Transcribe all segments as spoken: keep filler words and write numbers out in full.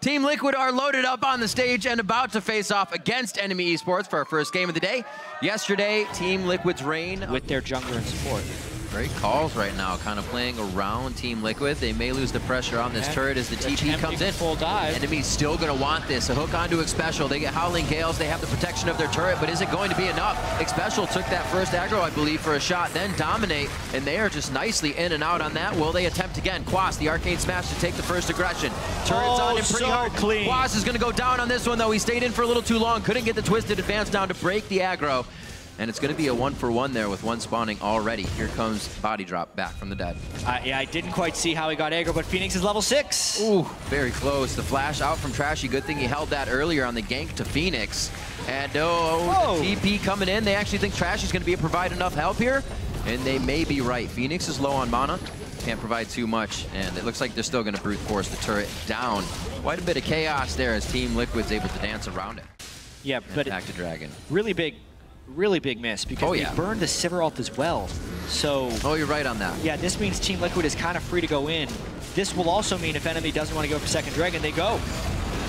Team Liquid are loaded up on the stage and about to face off against Enemy Esports for our first game of the day. Yesterday, Team Liquid's reign with their jungler and support. Great calls right now, kind of playing around Team Liquid. They may lose the pressure on this and turret as the T P comes in. Full dive. Enemy's still going to want this. A hook onto Xpecial. They get Howling Gales. They have the protection of their turret, but is it going to be enough? Xpecial took that first aggro, I believe, for a shot, then dominate, and they are just nicely in and out on that. Will they attempt again? Quas, the arcade smash to take the first aggression. Turret's oh, on him pretty so hard. Clean. Quas is going to go down on this one, though. He stayed in for a little too long. Couldn't get the twisted advance down to break the aggro. And it's going to be a one-for-one there with one spawning already. Here comes Body Drop back from the dead. Uh, yeah, I didn't quite see how he got aggro, but Fenix is level six. Ooh, very close. The flash out from Trashy. Good thing he held that earlier on the gank to Fenix. And oh, the T P coming in. They actually think Trashy's going to be able to provide enough help here. And they may be right. Fenix is low on mana. Can't provide too much, and it looks like they're still going to brute force the turret down. Quite a bit of chaos there as Team Liquid's able to dance around it. Yeah, and but back to Dragon. Really big. Really big miss because oh, yeah. they burned the Sivir ult as well. So oh, you're right on that. Yeah, this means Team Liquid is kind of free to go in. This will also mean if enemy doesn't want to go for second dragon, they go.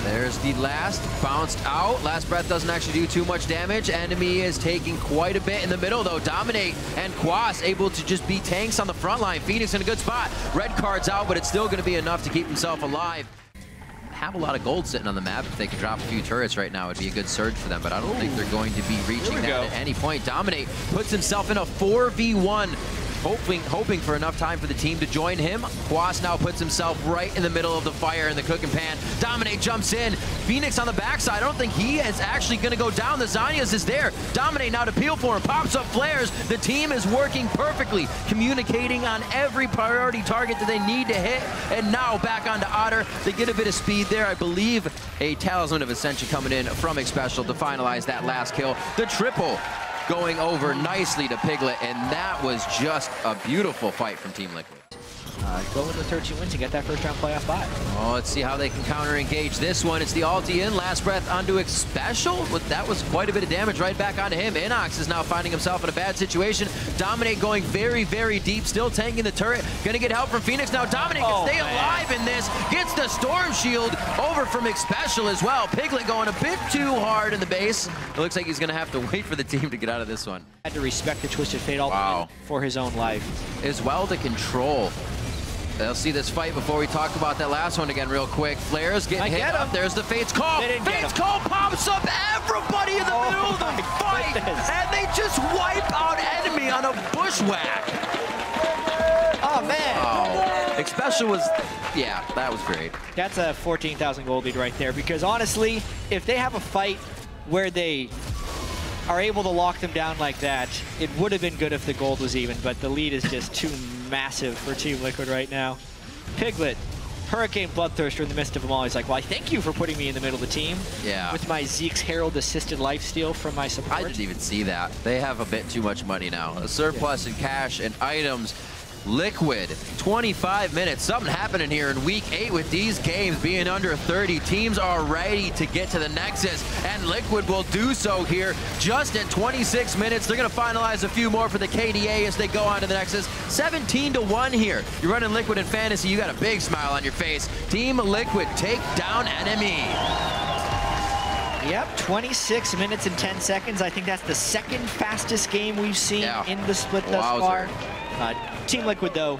There's the last, bounced out. Last breath doesn't actually do too much damage. Enemy is taking quite a bit in the middle though. Dominate and Quas able to just be tanks on the front line. Fenix in a good spot. Red card's out, but it's still going to be enough to keep himself alive. Have a lot of gold sitting on the map. If they could drop a few turrets right now, it'd be a good surge for them, but I don't Ooh. think they're going to be reaching that go. at any point. Dominate puts himself in a four v one, hoping, hoping for enough time for the team to join him. Quas now puts himself right in the middle of the fire in the cooking pan. Dominate jumps in. Fenix on the backside. I don't think he is actually going to go down. The Zanya's is there. Dominate now to peel for him. Pops up flares. The team is working perfectly, communicating on every priority target that they need to hit. And now back onto Otter. They get a bit of speed there. I believe a Talisman of Ascension coming in from Xpecial to finalize that last kill. The triple going over nicely to Piglet, and that was just a beautiful fight from Team Liquid. Uh, go with the thirteen wins to get that first round playoff bye. Oh, let's see how they can counter engage this one. It's the ulti in, last breath onto Xpecial. But that was quite a bit of damage right back onto him. Inox is now finding himself in a bad situation. Dominate going very, very deep, still tanking the turret. Gonna get help from Fenix now. Dominate can oh, stay man. alive in this. Gets the storm shield over from Xpecial as well. Piglet going a bit too hard in the base. It looks like he's gonna have to wait for the team to get out of this one. Had to respect the Twisted Fate ultimate wow. for his own life. As well to control. They'll see this fight before we talk about that last one again real quick. Flares getting I hit get up. There's the Fate's Call. Fate's Call pops up everybody in the oh middle of the fight. Goodness. And they just wipe out enemy on a bushwhack. Oh, man. Oh. Xpecial was, yeah, that was great. That's a fourteen thousand gold lead right there. Because honestly, if they have a fight where they are able to lock them down like that, it would have been good if the gold was even, but the lead is just too massive for Team Liquid right now. Piglet, Hurricane Bloodthirster in the midst of them all. He's like, well, I thank you for putting me in the middle of the team. Yeah. With my Zeke's Herald assisted lifesteal from my support. I didn't even see that. They have a bit too much money now. A surplus yeah. in cash and items. Liquid, twenty-five minutes. Something happening here in week eight with these games being under thirty. Teams are ready to get to the Nexus, and Liquid will do so here just at twenty-six minutes. They're going to finalize a few more for the K D A as they go on to the Nexus. seventeen to one here. You're running Liquid in fantasy. You got a big smile on your face. Team Liquid take down Enemy. Yep, twenty-six minutes and ten seconds. I think that's the second fastest game we've seen yeah. in the split thus Wowzer. far. Uh, Team Liquid, though,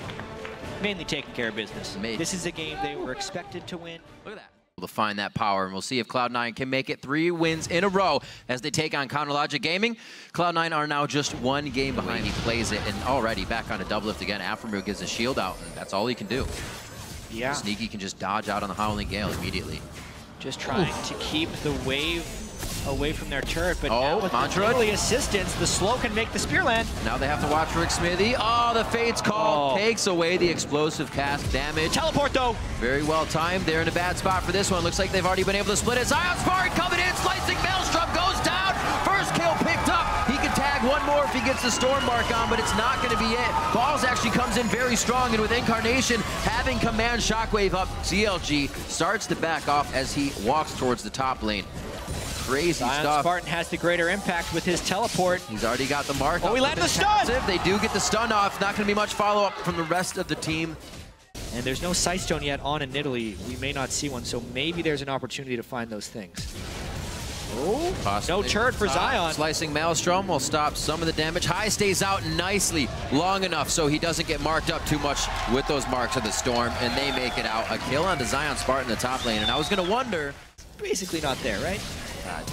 mainly taking care of business. Maybe. This is a game they were expected to win. Look at that. We'll find that power, and we'll see if Cloud nine can make it three wins in a row as they take on Counter Logic Gaming. Cloud nine are now just one game behind. He plays it, and already back on a Doublelift again. Afremu gives a shield out, and that's all he can do. Yeah. Sneaky can just dodge out on the Howling Gale immediately. Just trying Oof. to keep the wave away from their turret, but oh, now with Mantra. the early assistance, the slow can make the spear land. Now they have to watch for Xmithie. Oh, the Fate's Call oh. takes away the explosive cast damage. Teleport, though. Very well timed. They're in a bad spot for this one. Looks like they've already been able to split it. Zion Spartan coming in, slicing Maelstrom, goes down. First kill picked up. He can tag one more if he gets the storm mark on, but it's not going to be it. Balls actually comes in very strong, and with Incarnation having command shockwave up, C L G starts to back off as he walks towards the top lane. Crazy Zion stuff. Spartan has the greater impact with his teleport. He's already got the mark. Oh, we landed the stun! Passive. They do get the stun off. Not going to be much follow-up from the rest of the team. And there's no Sight Stone yet on in Nidalee. We may not see one, so maybe there's an opportunity to find those things. Oh, possibly. No turret for Zion. Slicing Maelstrom will stop some of the damage. Hai stays out nicely long enough so he doesn't get marked up too much with those marks of the Storm, and they make it out. A kill on the Zion Spartan in the top lane, and I was going to wonder... Basically not there, right?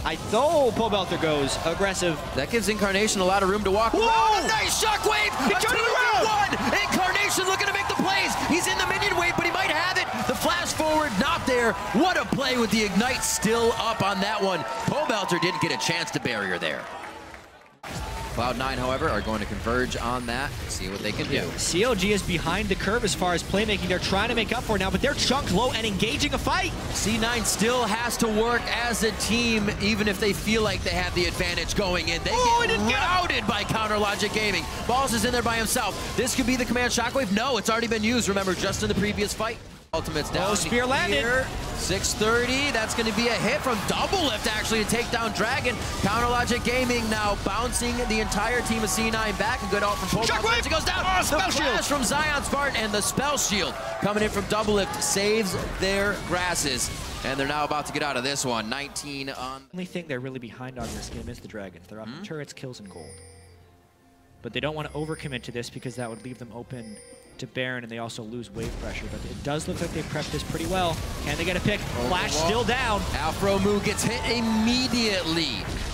I know Pobelter goes aggressive. That gives Incarnation a lot of room to walk. Whoa! Around. A nice shockwave! He turned it around! Incarnation looking to make the plays. He's in the minion wave, but he might have it. The flash forward, not there. What a play with the Ignite still up on that one. Pobelter didn't get a chance to barrier there. Cloud nine, however, are going to converge on that and see what they can do. C L G is behind the curve as far as playmaking. They're trying to make up for it now, but they're chunked low and engaging a fight. C nine still has to work as a team, even if they feel like they have the advantage going in. They Ooh, get routed by Counter Logic Gaming. Balls is in there by himself. This could be the command shockwave. No, it's already been used, remember, just in the previous fight. Ultimate's down. Oh, spear landed. six thirty, that's going to be a hit from Doublelift, actually, to take down Dragon. Counter Logic Gaming now bouncing the entire team of C nine back. And good ult from Pobelter. It goes down. Oh, spell the shield from Zion Spartan, and the spell shield coming in from Doublelift saves their grasses. And they're now about to get out of this one. nineteen on... The only thing they're really behind on in this game is the Dragons. They're up mm-hmm. turrets, kills, and gold. But they don't want to overcommit to this because that would leave them open... to Baron, and they also lose wave pressure, but it does look like they prepped this pretty well. Can they get a pick? Flash still down. Afro Mu gets hit immediately.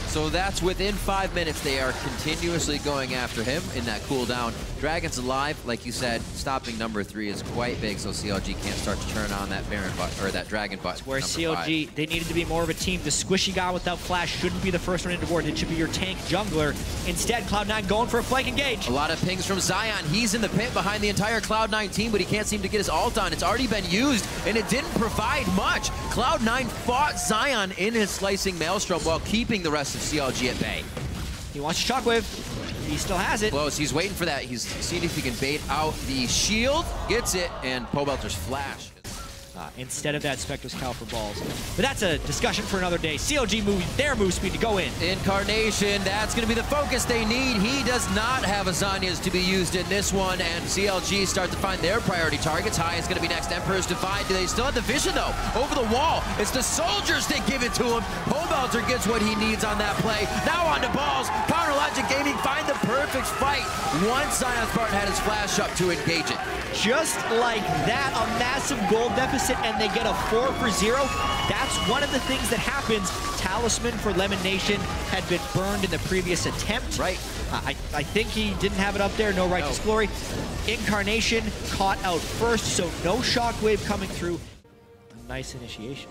So that's within five minutes. They are continuously going after him in that cooldown. Dragon's alive, like you said. Stopping number three is quite big, so C L G can't start to turn on that Baron button or that Dragon button. It's where C L G, five. They needed to be more of a team. The squishy guy without flash shouldn't be the first one into ward. It should be your tank jungler. Instead, Cloud nine going for a flank engage. A lot of pings from Zion. He's in the pit behind the entire Cloud nine team, but he can't seem to get his ult on. It's already been used, and it didn't provide much. Cloud nine fought Zion in his slicing Maelstrom while keeping the rest of C L G at bay. He wants a shockwave. He still has it. Close. He's waiting for that. He's seeing if he can bait out the shield. Gets it, and Pobelter's flash. Uh, instead of that Spectre's Cow for Balls. But that's a discussion for another day. C L G moving their move speed to go in. Incarnation, that's going to be the focus they need. He does not have Azanias to be used in this one, and C L G start to find their priority targets. Hai is going to be next. Emperor's Divide. Do they still have the vision, though? Over the wall. It's the soldiers that give it to him. Pobelter gets what he needs on that play. Now on to Balls. Counter Logic Gaming find the perfect fight once Zion Spartan had his flash up to engage it. Just like that, a massive gold deficit, and they get a four for zero. That's one of the things that happens. Talisman for Lemon Nation had been burned in the previous attempt. Right. Uh, I, I think he didn't have it up there. No Righteous no. Glory. Incarnation caught out first, so no shockwave coming through. A nice initiation.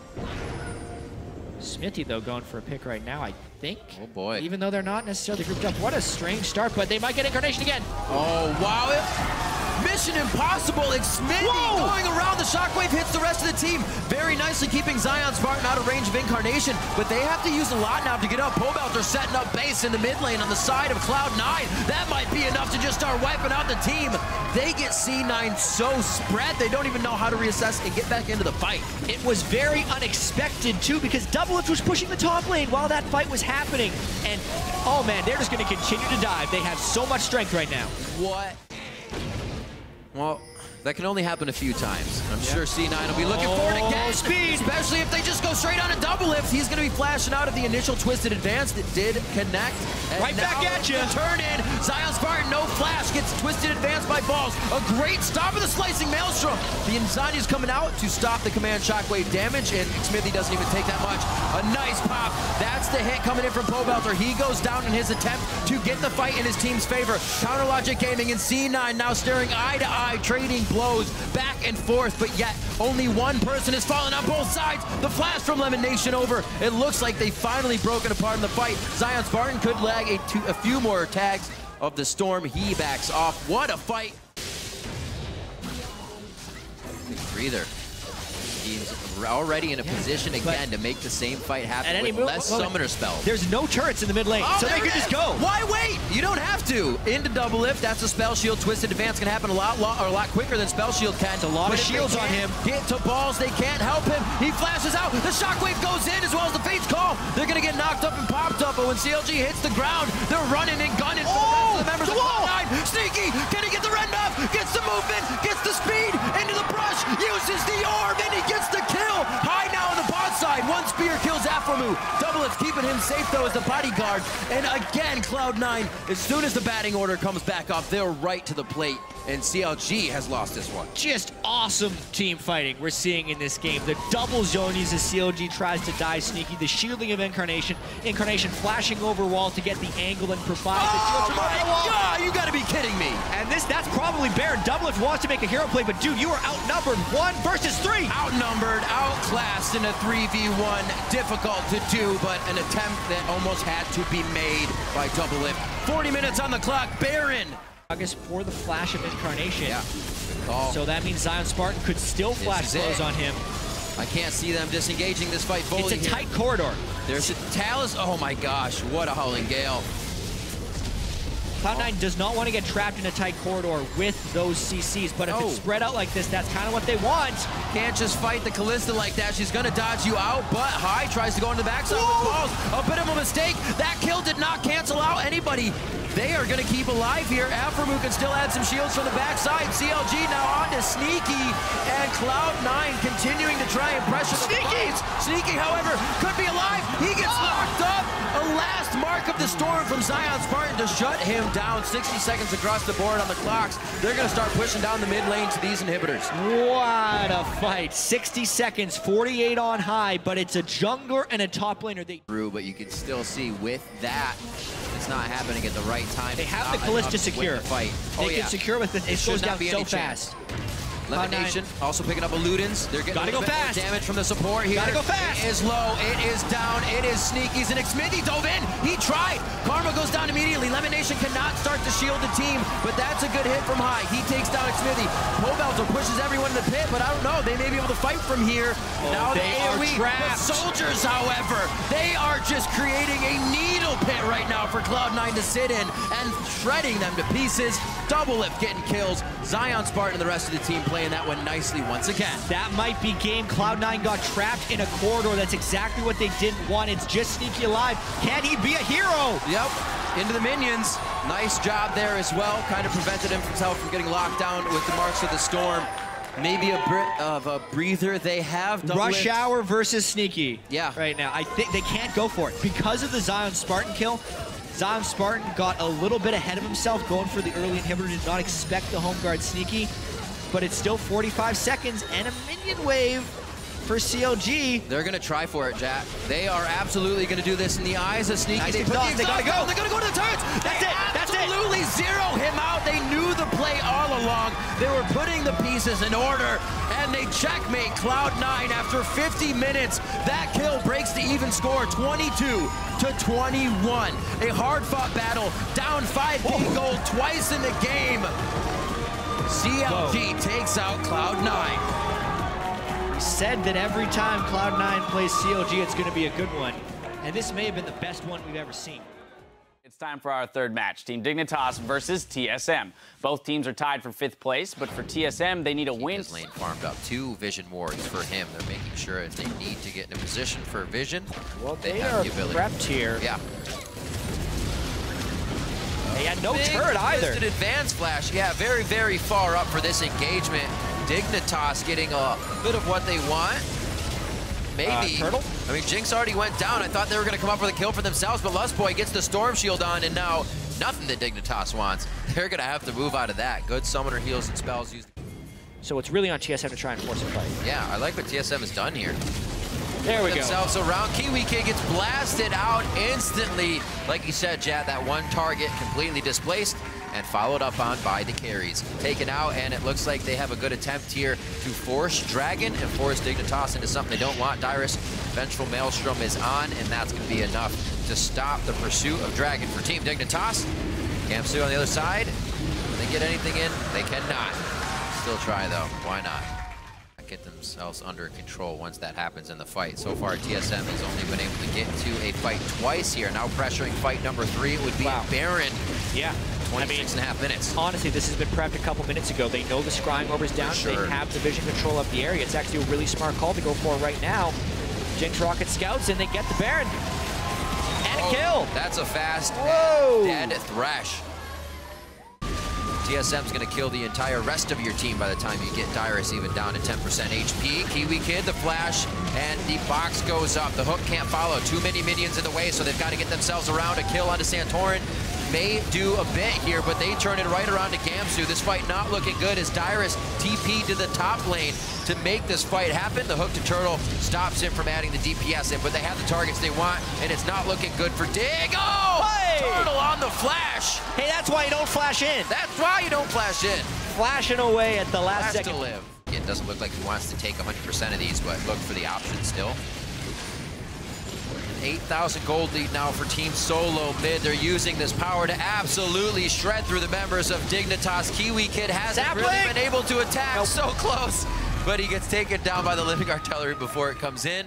Smithy, though, going for a pick right now, I think. Oh, boy. Even though they're not necessarily grouped up. What a strange start, but they might get Incarnation again. Oh, wow. It Mission Impossible, it's Smithy going around. The shockwave hits the rest of the team. Very nicely keeping Zion Spartan out of range of Incarnation, but they have to use a lot now to get up. Pobelter setting up base in the mid lane on the side of Cloud nine. That might be enough to just start wiping out the team. They get C nine so spread, they don't even know how to reassess and get back into the fight. It was very unexpected, too, because Doublelift was pushing the top lane while that fight was happening. And, oh, man, they're just going to continue to dive. They have so much strength right now. What? Well, that can only happen a few times. I'm yeah. sure C nine will be looking oh, for it again. Speed. Especially if they just go straight on a Doublelift. He's going to be flashing out of the initial twisted advance that did connect. And right back at you. Turn in. Zion Spartan, no flash, gets twisted advance by Balls. A great stop of the slicing Maelstrom. The Insanity's coming out to stop the command shockwave damage, and Smithy doesn't even take that much. A nice pop. That's the hit coming in from Pobelter. He goes down in his attempt to get the fight in his team's favor. Counter Logic Gaming and C nine now staring eye to eye, trading blows back and forth, but yet only one person has fallen on both sides. The flash from Lemon Nation over. It looks like they finally broken apart in the fight. Zion Spartan could lag a, two, a few more tags of the Storm. He backs off. What a fight. Big breather. He's already in a yeah, position again to make the same fight happen with less moment. Summoner spells. There's no turrets in the mid lane, oh, so they can just go. Why wait? You don't have to. Into Doublelift, that's a spell shield. Twisted advance can happen a lot, lot or a lot quicker than spell shield can. It's a lot but of shields on him. Get to Balls, they can't help him. He flashes out. The shockwave goes in as well as the Fate's Call. They're gonna get knocked up and popped up. but when C L G hits the ground, they're running and gunning for oh, the rest of the members the of Cloud nine. Sneaky, can he get the red buff? Gets the movement, gets the speed, into the brush, uses the orb, and he gets the kill. Hai now on the pod side. One spear kills Afremu. Doublelift keeping him safe, though, as the bodyguard. And again, Cloud nine, as soon as the batting order comes back up, they're right to the plate. And C L G has lost this one. Just awesome team fighting we're seeing in this game. The double zonies as C L G tries to die Sneaky. The shielding of Incarnation. Incarnation flashing over wall to get the angle and provide oh the shield. Oh my god, you gotta be kidding me. And this, that's probably Bear. Doublelift wants to make a hero play, but dude, you are outnumbered. One versus three. Outnumbered, outclassed in a three v one. Difficult to do, but an attempt that almost had to be made by Doublelift. forty minutes on the clock, Baron. August for the flash of Incarnation. Yeah. So that means Zion Spartan could still flash blows on him. I can't see them disengaging this fight fully. It's a here. tight corridor. There's a Talus. Oh my gosh, what a howling gale. Cloud nine oh. does not want to get trapped in a tight corridor with those C Cs, but if oh. it's spread out like this, that's kind of what they want. Can't just fight the Kalista like that. She's going to dodge you out, but Hai tries to go on the backside with balls. A bit of a mistake. That kill did not cancel out anybody. They are going to keep alive here. Afremu can still add some shields from the backside. C L G now on to Sneaky, and Cloud nine continuing to try and pressure Sneaky. the Sneaky! Sneaky, however, could be alive. He gets oh. locked up. A last mark of the storm from Zion Spartan to shut him down. sixty seconds across the board on the clocks. They're going to start pushing down the mid lane to these inhibitors. What a fight. sixty seconds, forty-eight on Hai, but it's a jungler and a top laner. They through, but you can still see with that, it's not happening at the right time. They have the Kalista secure. The fight. They oh, can yeah. secure with it. It, it goes down so fast. Lemonation also picking up a Ludens. They're getting Gotta a go bit fast. More damage from the support here. Gotta go fast. It is low. It is down. It is Sneaky's and Xmithie dove in. He tried. Karma goes down immediately. Lemonation cannot start to shield the team, but that's a good hit from Hai. He takes down Xmithie. Pobelter pushes everyone in the pit, but I don't know. They may be able to fight from here. Oh, now they are trapped. The soldiers, however, they are just creating a needle pit right now for Cloud nine to sit in and shredding them to pieces. Doublelift getting kills. Zion Spartan and the rest of the team playing and that went nicely once again. That might be game. Cloud nine got trapped in a corridor. That's exactly what they didn't want. It's just Sneaky alive. Can he be a hero? Yep. Into the minions. Nice job there as well. Kind of prevented him himself from getting locked down with the marks of the storm. Maybe a bit of a breather. They have double Rush it. Hour versus Sneaky. Yeah. Right now. I think they can't go for it. Because of the Zion Spartan kill, Zion Spartan got a little bit ahead of himself going for the early inhibitor. Did not expect the home guard Sneaky. But it's still forty-five seconds and a minion wave for C L G. They're going to try for it, Jack. They are absolutely going to do this in the eyes of Sneaky. Nice they exhaust. The exhaust. They got to go. They're going to go to the turrets. That's they it. That's it. Absolutely zero him out. They knew the play all along. They were putting the pieces in order, and they checkmate Cloud nine after fifty minutes. That kill breaks the even score, twenty-two to twenty-one. A hard-fought battle, down five big gold twice in the game. C L G Whoa. takes out Cloud nine. We said that every time Cloud nine plays C L G, it's going to be a good one. And this may have been the best one we've ever seen. It's time for our third match, Team Dignitas versus T S M. Both teams are tied for fifth place, but for T S M, they need a win. His lane farmed up two Vision wards for him. They're making sure if they need to get in a position for Vision, well, they, they have the ability. They are prepped here. Yeah. He had no turret either. An advance flash, yeah, very, very far up for this engagement. Dignitas getting a bit of what they want. Maybe. Uh, Turtle? I mean, Jinx already went down. I thought they were going to come up with a kill for themselves, but Lustboy gets the Storm Shield on, and now nothing that Dignitas wants. They're going to have to move out of that. Good summoner heals and spells used. So it's really on T S M to try and force a fight. Yeah, I like what T S M has done here. There we themselves go. Around. Kiwi Kid gets blasted out instantly. Like you said, Jad, that one target completely displaced and followed up on by the carries. Taken out, and it looks like they have a good attempt here to force Dragon and force Dignitas into something they don't want. Dyrus, Vengeful Maelstrom is on, and that's going to be enough to stop the pursuit of Dragon for Team Dignitas. Gamsu on the other side. Can they get anything in? They cannot. Still try, though. Why not? Get themselves under control once that happens in the fight. So far, T S M has only been able to get to a fight twice here. Now pressuring fight number three. It would be wow. Baron. Yeah. twenty-six I mean, and a half minutes. Honestly, this has been prepped a couple minutes ago. They know the scrying orb is down. Sure. They have the vision control of the area. It's actually a really smart call to go for right now. Jinx Rocket Scouts, and they get the Baron. And that oh, kill. That's a fast Whoa. dead Thresh. T S M's gonna kill the entire rest of your team by the time you get Dyrus even down to ten percent H P. Kiwi Kid, the flash, and the box goes up. The hook can't follow. Too many minions in the way, so they've got to get themselves around. A kill onto Santorin may do a bit here, but they turn it right around to Gamsu. This fight not looking good as Dyrus T P to the top lane to make this fight happen. The hook to Turtle stops him from adding the D P S in, but they have the targets they want, and it's not looking good for Dig. Oh! Hey! Turtle on the flash! Hey, that's why you don't flash in. That's why you don't flash in. Flashing away at the last second. To live. It doesn't look like he wants to take one hundred percent of these, but look for the option still. eight thousand gold lead now for Team Solo Mid. They're using this power to absolutely shred through the members of Dignitas. Kiwi Kid hasn't Zapling. really been able to attack. Nope. So close, but he gets taken down by the living artillery before it comes in.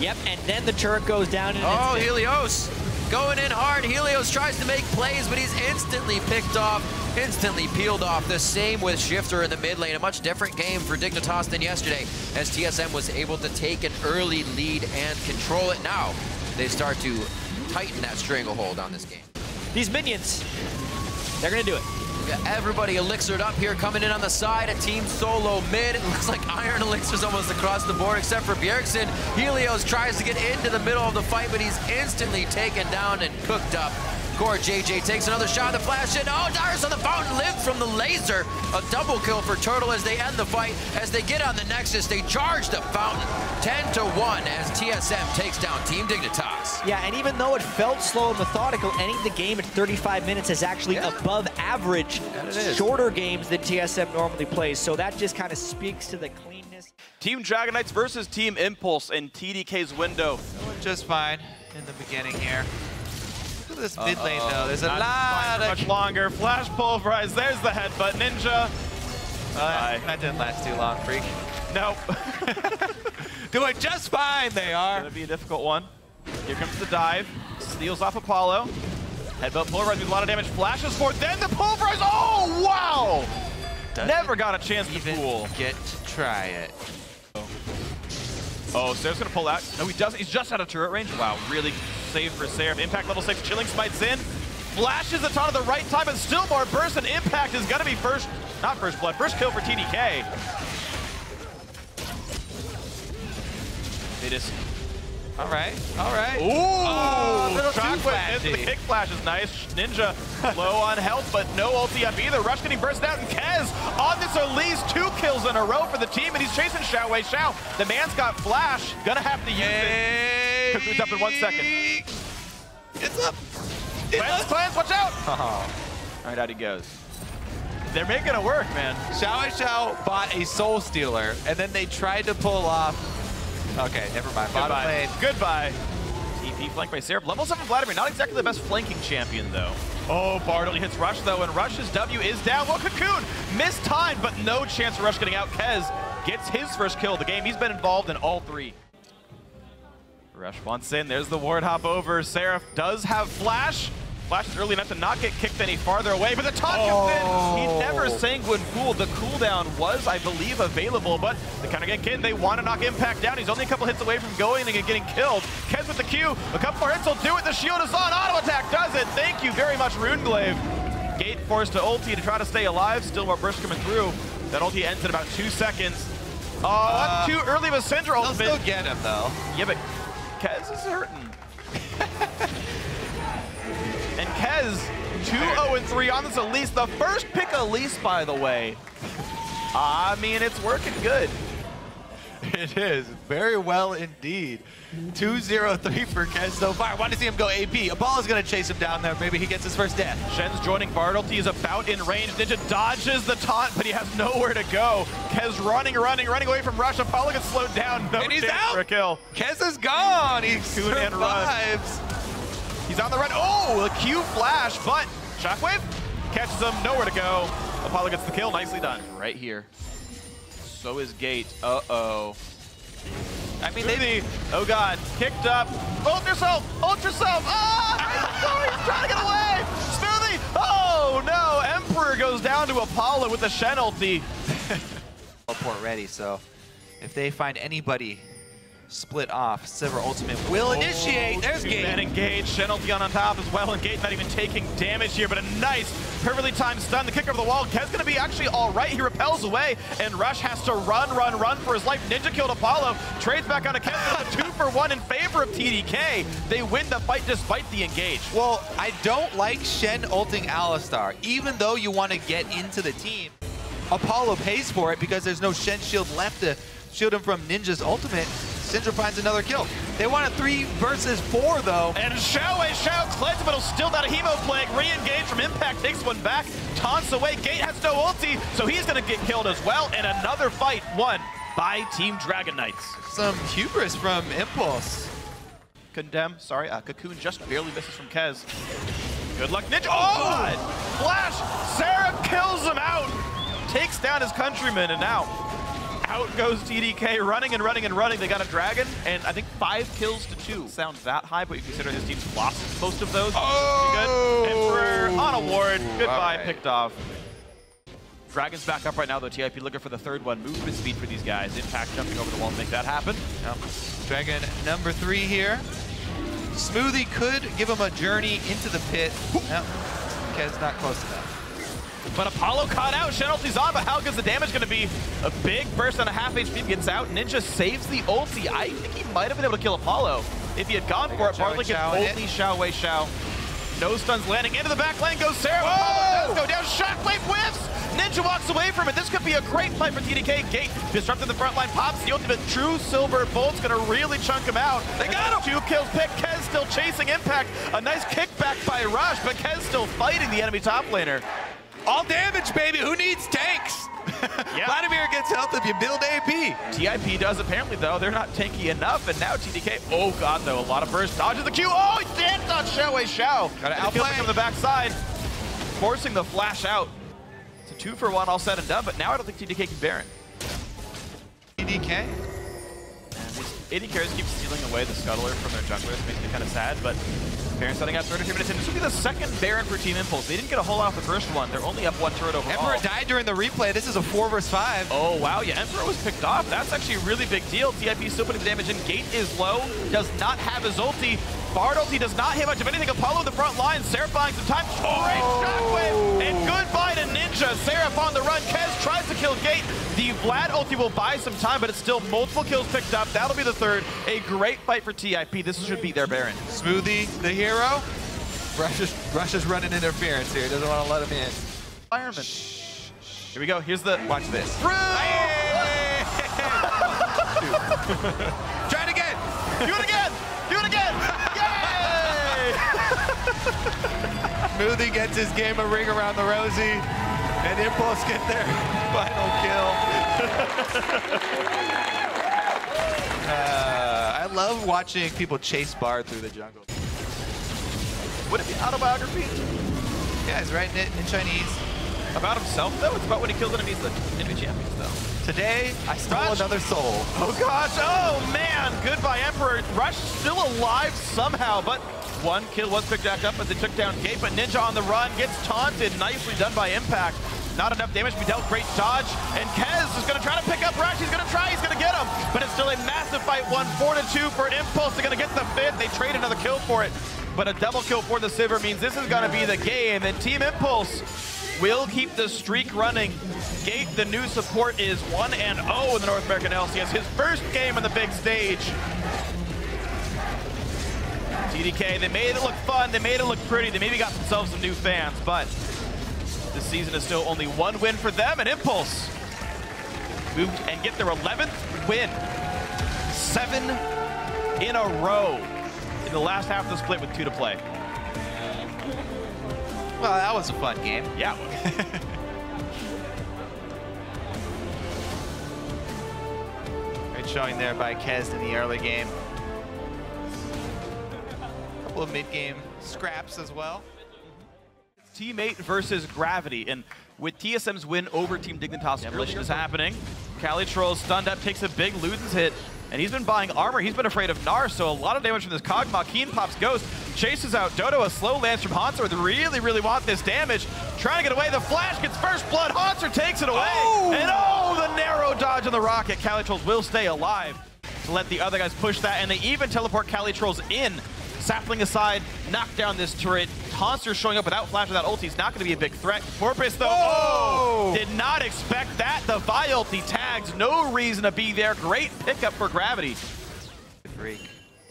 Yep, and then the turret goes down. And oh, it's Helios going in hard. Helios tries to make plays, but he's instantly picked off, instantly peeled off. The same with Shifter in the mid lane. A much different game for Dignitas than yesterday, as T S M was able to take an early lead and control it. Now they start to tighten that stranglehold on this game. These minions, they're gonna do it. Everybody elixired up here, coming in on the side. A Team Solo Mid. It looks like Iron Elixir's almost across the board, except for Bjergsen. Helios tries to get into the middle of the fight, but he's instantly taken down and cooked up. Core J J takes another shot of the flash in. Oh, Dyrus on the fountain lives from the laser. A double kill for Turtle as they end the fight. As they get on the Nexus, they charge the fountain. ten to one as T S M takes down Team Dignitas. Yeah, and even though it felt slow and methodical, ending the game at thirty-five minutes is actually yeah. above average. Shorter games than T S M normally plays. So that just kind of speaks to the cleanness. Team Dragon Knights versus Team Impulse in T D K's window. Just fine in the beginning here. This uh, mid lane though, there's a lot of much longer. Flash pulverize. There's the headbutt, Ninja. Uh, that didn't last too long, freak. Nope. Doing just fine. They are. It's gonna be a difficult one. Here comes the dive. Steals off Apollo. Headbutt pulverize with a lot of damage. Flashes forward. Then the pulverize. Oh wow! Doesn't Never got a chance to fool. Get to try it. Oh, oh Serph's gonna pull out. No, he doesn't. He's just out of turret range. Wow, really. Save for Seraph. Impact level six, Chilling Smite's in. Flashes a ton at the right time, and still more burst, and Impact is gonna be first, not first blood, first kill for T D K. They just... All right, all right. Ooh! A little too flashy. The kick flash is nice. Ninja low on health, but no ulti up either. Rush getting burst out, and Kez on this Elise, two kills in a row for the team, and he's chasing Xiao Wei Xiao. The man's got flash, gonna have to use hey. it. It's up in one second. It's up. It's Plans, up. Plans, watch out! Oh. All right, out he goes. They're making it work, man. Xiao Wei Xiao bought a Soul Stealer, and then they tried to pull off. Okay, never mind. Bottom lane. Goodbye. T P flanked by Seraph. Level seven Vladimir, not exactly the best flanking champion, though. Oh, Bartley hits Rush, though, and Rush's W is down. Well, Cocoon missed time, but no chance for Rush getting out. Kez gets his first kill of the game. He's been involved in all three. Rush wants in, there's the ward hop over. Seraph does have flash. Flash is early enough to not get kicked any farther away, but the taunt oh. comes in. He never sanguine fooled. The cooldown was, I believe, available, but they kind of get kidding. They want to knock Impact down. He's only a couple hits away from going and getting killed. Kez with the Q, a couple more hits will do it. The shield is on, auto attack does it. Thank you very much, Runeglaive. Gate forced to ulti to try to stay alive. Still more burst coming through. That ulti ends in about two seconds. Oh, uh, too early of a Syndra ultimate. They'll still get him, though. Yeah, but Kez is hurting. And Kez, two oh and three on this Elise. The first pick Elise, by the way. I mean, it's working good. It is. Very well indeed. two zero three for Kez so far. Want to see him go A P. Apollo's going to chase him down there. Maybe he gets his first death. Shen's joining Bartley. He's about in range. Ninja dodges the taunt, but he has nowhere to go. Kez running, running, running away from Rush. Apollo gets slowed down. No and he's out for a kill. Kez is gone. He survives. He's on the run. Oh, a Q flash, but Shockwave catches him. Nowhere to go. Apollo gets the kill. Nicely done. Right here. So is Gate. Uh-oh. I mean, they... Oh, God. Kicked up. Ult yourself! Ult yourself! Ah! Oh, he's trying to get away! Smoothie! Oh, no! Emperor goes down to Apollo with the Shen ulti. Teleport ready, so if they find anybody split off. Sivir ultimate will initiate. Oh, There's Gate. And engage. Shen'll be on, on top as well. And Gate not even taking damage here, but a nice, perfectly timed stun. The kick over the wall. Kez gonna be actually all right. He repels away, and Rush has to run, run, run for his life. Ninja killed Apollo. Trades back on a Kez. Two for one in favor of T D K. They win the fight despite the engage. Well, I don't like Shen ulting Alistar, even though you want to get into the team. Apollo pays for it because there's no Shen shield left to shield him from Ninja's ultimate. Syndra finds another kill. They want a three versus four though. And Xiao Wei Xiao clips, but it'll still not a Hemo Plague. Re-engage from Impact, takes one back, taunts away. Gate has no ulti, so he's gonna get killed as well. And another fight won by Team Dragon Knights. Some hubris from Impulse. Condemn, sorry, uh, Cocoon just barely misses from Kez. Good luck, Ninja. Oh, God! Flash, Sarah kills him out. Takes down his countryman, and now out goes T D K, running and running and running. They got a dragon, and I think five kills to two. Sounds that high, but you consider his team's lost most of those. Oh! Pretty good. Emperor on a ward. Goodbye, right. Picked off. Dragon's back up right now, though. T I P looking for the third one. Movement speed for these guys. Impact jumping over the wall to make that happen. Yep. Dragon number three here. Smoothie could give him a journey into the pit. Yep. Kez not close enough. But Apollo caught out. Shen ulti's on, but how good's the damage going to be? A big burst on a half H P gets out. Ninja saves the ulti. I think he might have been able to kill Apollo. If he had gone for it, Bartley can only Xiao Wei Xiao. No stuns landing. Into the back lane goes Sarah. Apollo does go down. Shockwave whiffs. Ninja walks away from it. This could be a great play for T D K. Gate disrupted the front line. Pops the ultimate. True Silver Bolt's going to really chunk him out. They got him. Two kills pick. Kez still chasing Impact. A nice kickback by Rush, but Kez still fighting the enemy top laner. All damage, baby. Who needs tanks? Yep. Vladimir gets health if you build A P. T I P does apparently, though. They're not tanky enough, and now T D K. Oh god, though, a lot of burst. Dodges the Q. Oh, he danced on Xiao Wei Xiao. Got to outplay him on the backside, forcing the flash out. It's a two for one, all said and done. But now I don't think T D K can bear it. T D K. A D carries keep stealing away the scuttler from their junglers, makes me kind of sad, but Baron setting out thirty-three minutes in. This will be the second Baron for Team Impulse. They didn't get a whole lot off the first one. They're only up one turret overall. Emperor died during the replay. This is a four versus five. Oh, wow. Yeah, Emperor was picked off. That's actually a really big deal. T I P still putting the damage in. Gate is low, does not have his ulti. Bard ulti does not hit much of anything. Apollo in the front line. Seraph buying some time. Great shockwave, and goodbye to Ninja. Seraph on the run. Kez tries to kill Gate. The Vlad ulti will buy some time, but it's still multiple kills picked up. That'll be the third. A great fight for T I P. This should be their Baron. Smoothie, the hero. Rush is, Rush is running interference here. Doesn't want to let him in. Fireman. Shh. Here we go. Here's the... Watch this. Try it again. Do it again. Do it again. Yay! Smoothie gets his game of Ring Around the Rosie. And Impulse get their final kill. uh, I love watching people chase Bard through the jungle. Would it be autobiography? Yeah, he's writing it in Chinese. About himself, though? It's about when he killed enemies, the enemy champions, though. Today, I stole Rush. Another soul. Oh, gosh. Oh, man. Goodbye, Emperor. Rush still alive somehow, but... One kill was picked back up as they took down Gate, but Ninja on the run gets taunted. Nicely done by Impact. Not enough damage to be dealt. Great dodge. And Kez is going to try to pick up Rush. He's going to try. He's going to get him. But it's still a massive fight. One four to two for Impulse. They're going to get the fifth. They trade another kill for it. But a double kill for the Sivir means this is going to be the game. And Team Impulse will keep the streak running. Gate, the new support, is one and oh in the North American L C S. His first game on the big stage. T D K, they made it look fun, they made it look pretty, they maybe got themselves some new fans, but this season is still only one win for them, and Impulse move and get their eleventh win. Seven in a row in the last half of the split with two to play. Well, that was a fun game. Yeah, it was. Great showing there by Kez in the early game. Mid-game scraps as well. Teammate versus Gravity, and with T S M's win over Team Dignitas, demolition is happening. Kalitrolls stunned up, takes a big Luden's hit, and he's been buying armor. He's been afraid of Gnar, so a lot of damage from this Kog'Maw. Keen pops Ghost, chases out Dodo. A slow lance from Hauntzer. They really, really want this damage. Trying to get away. The flash gets first blood. Hauntzer takes it away, oh! and oh, the narrow dodge on the rocket. Kalitrolls will stay alive. to let the other guys push that, and they even teleport Kalitrolls in. Sapling aside, knock down this turret. Hauntzer showing up without flash, without ulti. It's not going to be a big threat. Porpoise, though, oh! Did not expect that. The Vi ulti tags, no reason to be there. Great pickup for Gravity. Good break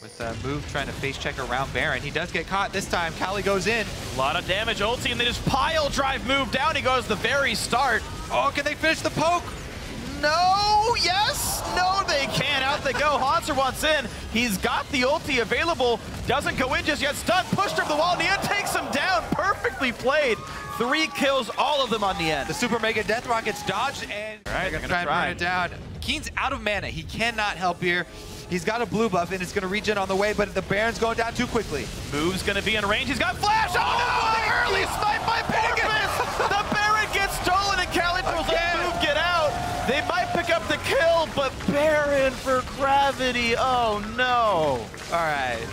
with uh, Move trying to face check around Baron. He does get caught this time. Kali goes in. A lot of damage, ulti, and they just pile drive Move down. He goes the very start. Oh, can they finish the poke? No, yes, no, they can't. Out they go. Hauntzer wants in. He's got the ulti available. Doesn't go in just yet. Stun pushed from the wall. Nia takes him down. Perfectly played. Three kills, all of them on the end. The Super Mega Death Rock gets dodged, and all right, they're gonna try and burn it down. Keen's out of mana. He cannot help here. He's got a blue buff, and it's gonna regen on the way, but the Baron's going down too quickly. Move's gonna be in range. He's got flash. Oh, oh no! The early snipe by Porpoise. The Baron gets stolen, and Kalitrolls let Move get out. They might pick up the kill, but Baron for Gravity. Oh no! All right.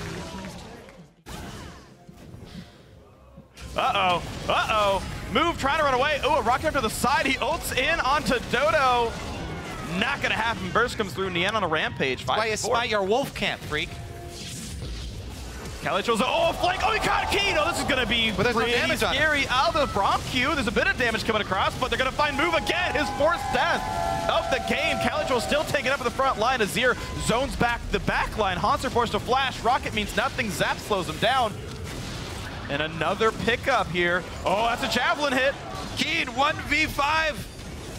Uh-oh, uh-oh. Move trying to run away. Ooh, a rocket up to the side. He ults in onto Dodo. Not gonna happen. Burst comes through. Nien on a rampage. Five, Why you spy your wolf camp, freak. Kalitrolls, oh, flank. Oh, he caught Keen. Oh, this is gonna be but pretty no scary. Out of the Bromp Q. There's a bit of damage coming across, but they're gonna find Move again. His fourth death of the game. Kalitrolls still taking up in the front line. Azir zones back the back line. Hauntzer forced to flash. Rocket means nothing. Zap slows him down. And another pickup here. Oh, that's a Javelin hit. Keen, one v five.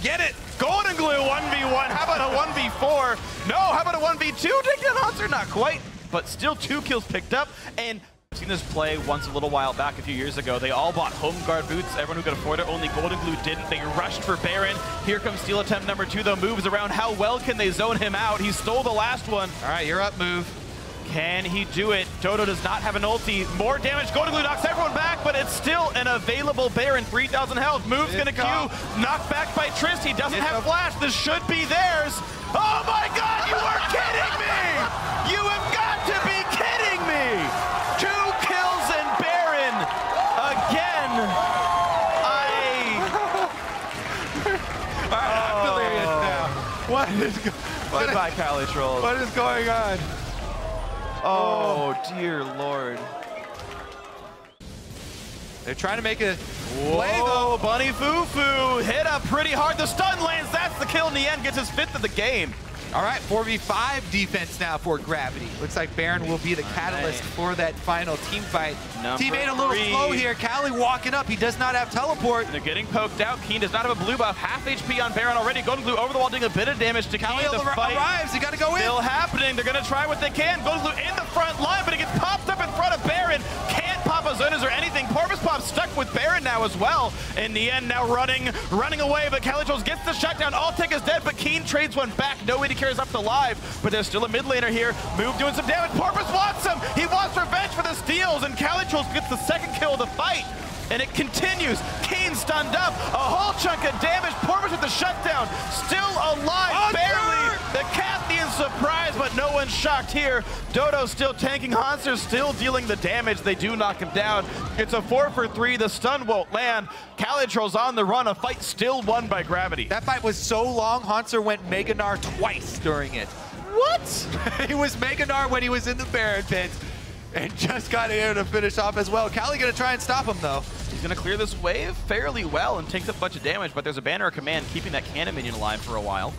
Get it. Golden Glue, one v one. How about a one v four? No, how about a one v two? Taking an answer? Not quite, but still two kills picked up. And I've seen this play once a little while back a few years ago. They all bought home guard boots. Everyone who could afford it, only Golden Glue didn't. They rushed for Baron. Here comes steal attempt number two, though. Moves around. How well can they zone him out? He stole the last one. All right, you're up, Move. Can he do it? Dodo does not have an ulti. More damage. Golden Glue knocks everyone back, but it's still an available Baron. three thousand health. Move's gonna Q. Knocked back by Trist. He doesn't have flash. This should be theirs. Oh my god, you are kidding me! You have got to be kidding me! Two kills and Baron again. I... All right, I'm delirious now. What is going on? Goodbye, Kalitrolls. What is going on? Oh, dear Lord. They're trying to make a play, though. Bunny Fufu hit up pretty hard. The stun lands. That's the kill in the end. Gets his fifth of the game. All right, four v five defense now for Gravity. Looks like Baron will be the catalyst right. for that final team fight. Number Teammate a little three. slow here. Kali walking up. He does not have teleport. They're getting poked out. Keen does not have a blue buff. Half H P on Baron already. Golden Glue over the wall doing a bit of damage to Kali. Kali arrives. He got to go in. Still happening. They're going to try what they can. Golden Glue in the front line, but it gets popped up in front of Baron. Can't pop a Zonas or anything. Porpoise Pop stuck with Baron now as well. In the end, now running, running away, but Kalitrolls gets the shutdown. Alltech is dead, but Keen trades one back. No way to carries up to live, but there's still a mid laner here. Move doing some damage. Porpoise wants him. He wants revenge for the steals, and Kalitrolls gets the second kill of the fight. And it continues. Keen stunned up. A whole chunk of damage. Porpoise with the shutdown. Still alive, barely. The Cathyan surprised, but no one's shocked here. Dodo still tanking. Hauntzer still dealing the damage. They do knock him down. It's a four for three. The stun won't land. Kalitrolls on the run. A fight still won by Gravity. That fight was so long, Hauntzer went Meganar twice during it. What? He was Meganar when he was in the Baron pit. And just got here to finish off as well. Kali gonna try and stop him though. He's gonna clear this wave fairly well and takes a bunch of damage, but there's a banner of command keeping that cannon minion alive for a while.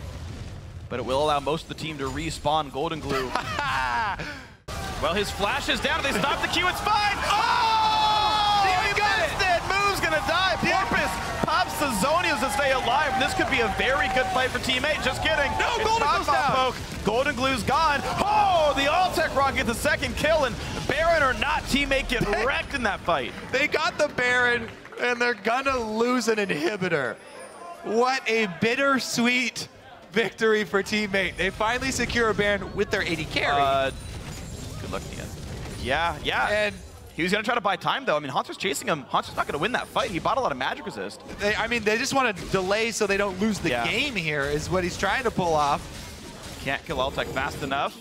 But it will allow most of the team to respawn Golden Glue. Well, his flash is down. They stop the Q. It's fine. Oh! He missed it. Move's gonna die. Porpoise pops the Zonias to stay alive. This could be a very good play for Team eight. Just kidding. No, Golden Glue's down. Golden Glue's gone. Oh, the Alltech Rocket gets the second kill, and Baron or not, teammate get wrecked in that fight. They got the Baron, and they're gonna lose an inhibitor. What a bittersweet victory for teammate. They finally secure a Baron with their A D carry. Uh, good luck, Nia. Yeah, yeah. And he was gonna try to buy time though. I mean, Hauntzer's chasing him. Hauntzer's not gonna win that fight. He bought a lot of magic resist. They, I mean, they just want to delay so they don't lose the yeah. game here is what he's trying to pull off. Can't kill Alltech fast enough.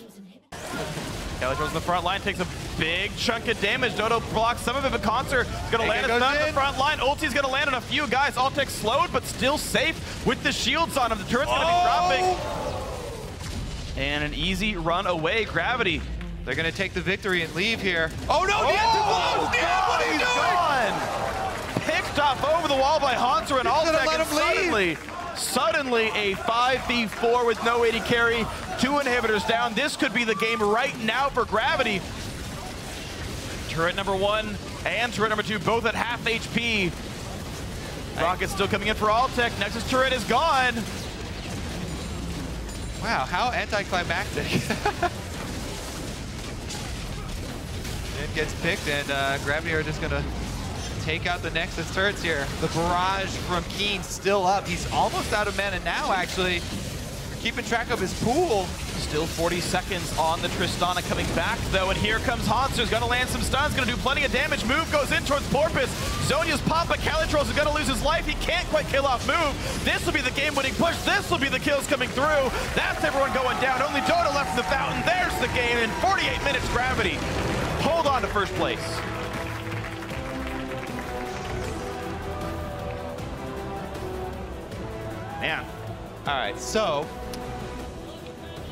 Kalitrolls in the front line, takes a big chunk of damage. Dodo blocks some of it, but Hauntzer is going to land a stun in the front line. Ulti's going to land on a few guys. Alltech slowed, but still safe with the shields on him. The turret's going to oh! be dropping. And an easy run away. Gravity, they're going to take the victory and leave here. Oh, no! Oh, he oh, Damn, God, what are you doing? Gone. Picked off over the wall by Hauntzer and Allsec, and suddenly, leave. suddenly a five v four with no A D carry, two inhibitors down. This could be the game right now for Gravity. Turret number one and turret number two, both at half H P. Rocket's still coming in for Alltech. Nexus turret is gone. Wow, how anticlimactic. It gets picked, and uh, Gravity are just gonna take out the Nexus turrets here. The barrage from Keen still up. He's almost out of mana now, actually. Keeping track of his pool. Still forty seconds on the Tristana coming back, though, and here comes Hauntzer. Gonna land some stuns, gonna do plenty of damage. Move goes in towards Porpoise. Zonya's pop, but Kalitrolls is gonna lose his life. He can't quite kill off Move. This will be the game-winning push. This will be the kills coming through. That's everyone going down. Only Dodo left in the fountain. There's the game in forty-eight minutes. Gravity hold on to first place. Man. All right, so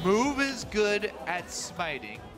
Move is good at smiting.